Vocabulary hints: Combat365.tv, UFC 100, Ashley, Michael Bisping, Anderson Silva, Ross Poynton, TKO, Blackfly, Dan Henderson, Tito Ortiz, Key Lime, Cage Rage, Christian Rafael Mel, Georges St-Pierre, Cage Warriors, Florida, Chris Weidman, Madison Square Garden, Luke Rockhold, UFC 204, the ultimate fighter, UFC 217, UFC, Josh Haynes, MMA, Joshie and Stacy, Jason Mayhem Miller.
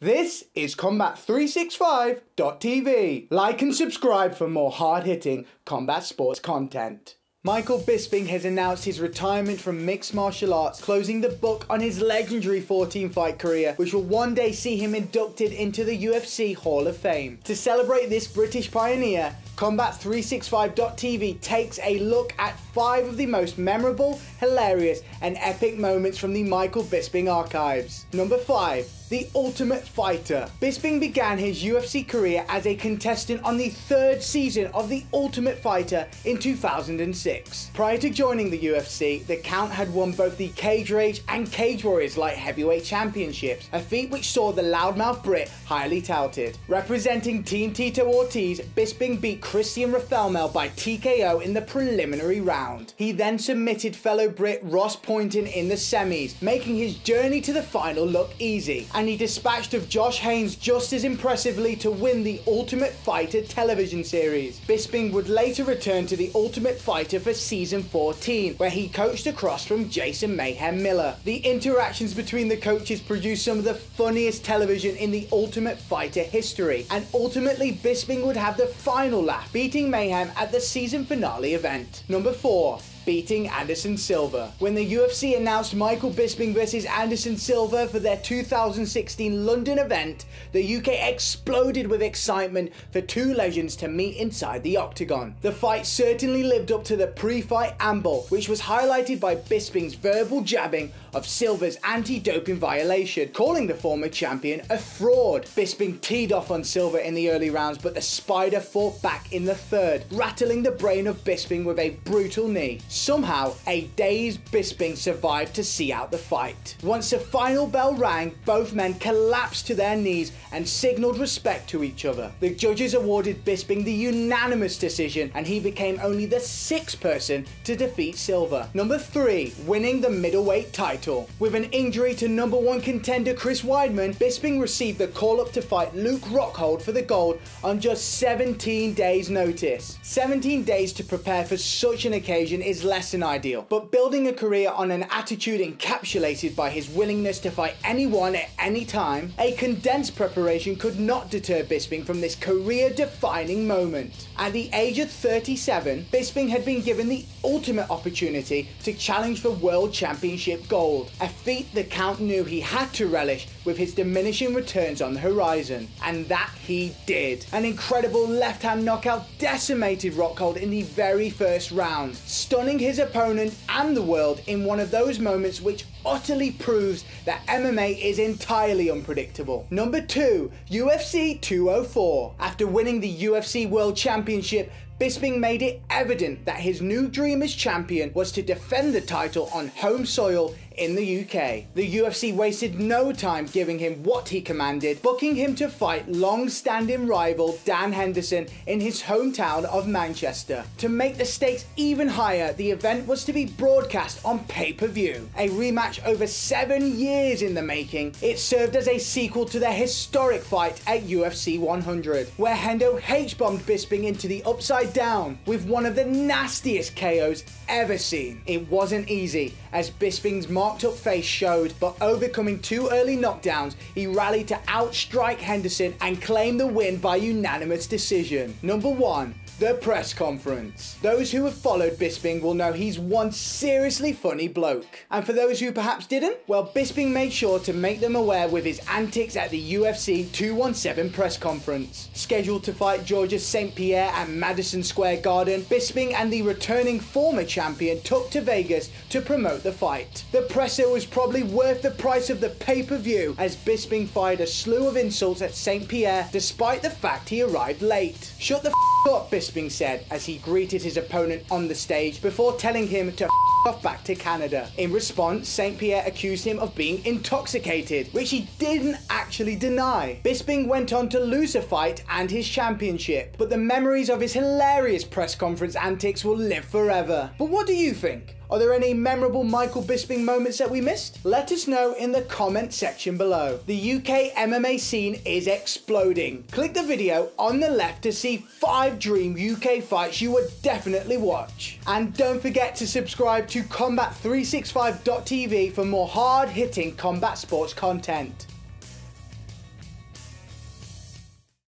This is Combat365.tv. Like and subscribe for more hard-hitting combat sports content. Michael Bisping has announced his retirement from mixed martial arts, closing the book on his legendary 14-fight career, which will one day see him inducted into the UFC Hall of Fame. To celebrate this British pioneer, Combat365.tv takes a look at 5 of the most memorable, hilarious, and epic moments from the Michael Bisping archives. Number 5. The Ultimate Fighter. Bisping began his UFC career as a contestant on the 3rd season of The Ultimate Fighter in 2006. Prior to joining the UFC, the Count had won both the Cage Rage and Cage Warriors light heavyweight championships, a feat which saw the loudmouth Brit highly touted. Representing Team Tito Ortiz, Bisping beat Christian Rafael Mel by TKO in the preliminary round. He then submitted fellow Brit Ross Poynton in the semis, making his journey to the final look easy. And he dispatched of Josh Haynes just as impressively to win the Ultimate Fighter television series. Bisping would later return to the Ultimate Fighter for season 14, where he coached across from Jason Mayhem Miller. The interactions between the coaches produced some of the funniest television in the Ultimate Fighter history, and ultimately Bisping would have the final laugh, beating Mayhem at the season finale event. Number 4. Beating Anderson Silva. When the UFC announced Michael Bisping versus Anderson Silva for their 2016 London event, the UK exploded with excitement for two legends to meet inside the octagon. The fight certainly lived up to the pre-fight amble, which was highlighted by Bisping's verbal jabbing of Silva's anti-doping violation, calling the former champion a fraud. Bisping teed off on Silva in the early rounds, but the Spider fought back in the 3rd, rattling the brain of Bisping with a brutal knee. Somehow, a dazed Bisping survived to see out the fight. Once the final bell rang, both men collapsed to their knees and signalled respect to each other. The judges awarded Bisping the unanimous decision, and he became only the 6th person to defeat Silva. Number 3. Winning the middleweight title. With an injury to #1 contender Chris Weidman, Bisping received the call-up to fight Luke Rockhold for the gold on just 17 days' notice. 17 days to prepare for such an occasion is less than ideal, but building a career on an attitude encapsulated by his willingness to fight anyone at any time, a condensed preparation could not deter Bisping from this career-defining moment. At the age of 37, Bisping had been given the ultimate opportunity to challenge for World Championship gold, a feat the Count knew he had to relish with his diminishing returns on the horizon. And that he did. An incredible left-hand knockout decimated Rockhold in the very 1st round, stunning his opponent and the world in one of those moments which utterly proves that MMA is entirely unpredictable. Number 2, UFC 204. After winning the UFC World Championship, Bisping made it evident that his new dream as champion was to defend the title on home soil in the UK. The UFC wasted no time giving him what he commanded, booking him to fight long-standing rival Dan Henderson in his hometown of Manchester. To make the stakes even higher, the event was to be broadcast on pay-per-view. A rematch over 7 years in the making, it served as a sequel to their historic fight at UFC 100, where Hendo H-bombed Bisping into the upside down with one of the nastiest KOs ever seen. It wasn't easy, as Bisping's marked-up face showed, but overcoming 2 early knockdowns, he rallied to outstrike Henderson and claim the win by unanimous decision. Number 1. The press conference. Those who have followed Bisping will know he's one seriously funny bloke. And for those who perhaps didn't, well, Bisping made sure to make them aware with his antics at the UFC 217 press conference. Scheduled to fight Georges St-Pierre at Madison Square Garden, Bisping and the returning former champion took to Vegas to promote the fight. The presser was probably worth the price of the pay-per-view, as Bisping fired a slew of insults at St-Pierre despite the fact he arrived late. Shut the f*** up, Bisping said as he greeted his opponent on the stage before telling him to f*** off back to Canada. In response, St-Pierre accused him of being intoxicated, which he didn't actually deny. Bisping went on to lose a fight and his championship, but the memories of his hilarious press conference antics will live forever. But what do you think? Are there any memorable Michael Bisping moments that we missed? Let us know in the comment section below. The UK MMA scene is exploding. Click the video on the left to see 5 dream UK fights you would definitely watch. And don't forget to subscribe to Combat365.tv for more hard-hitting combat sports content.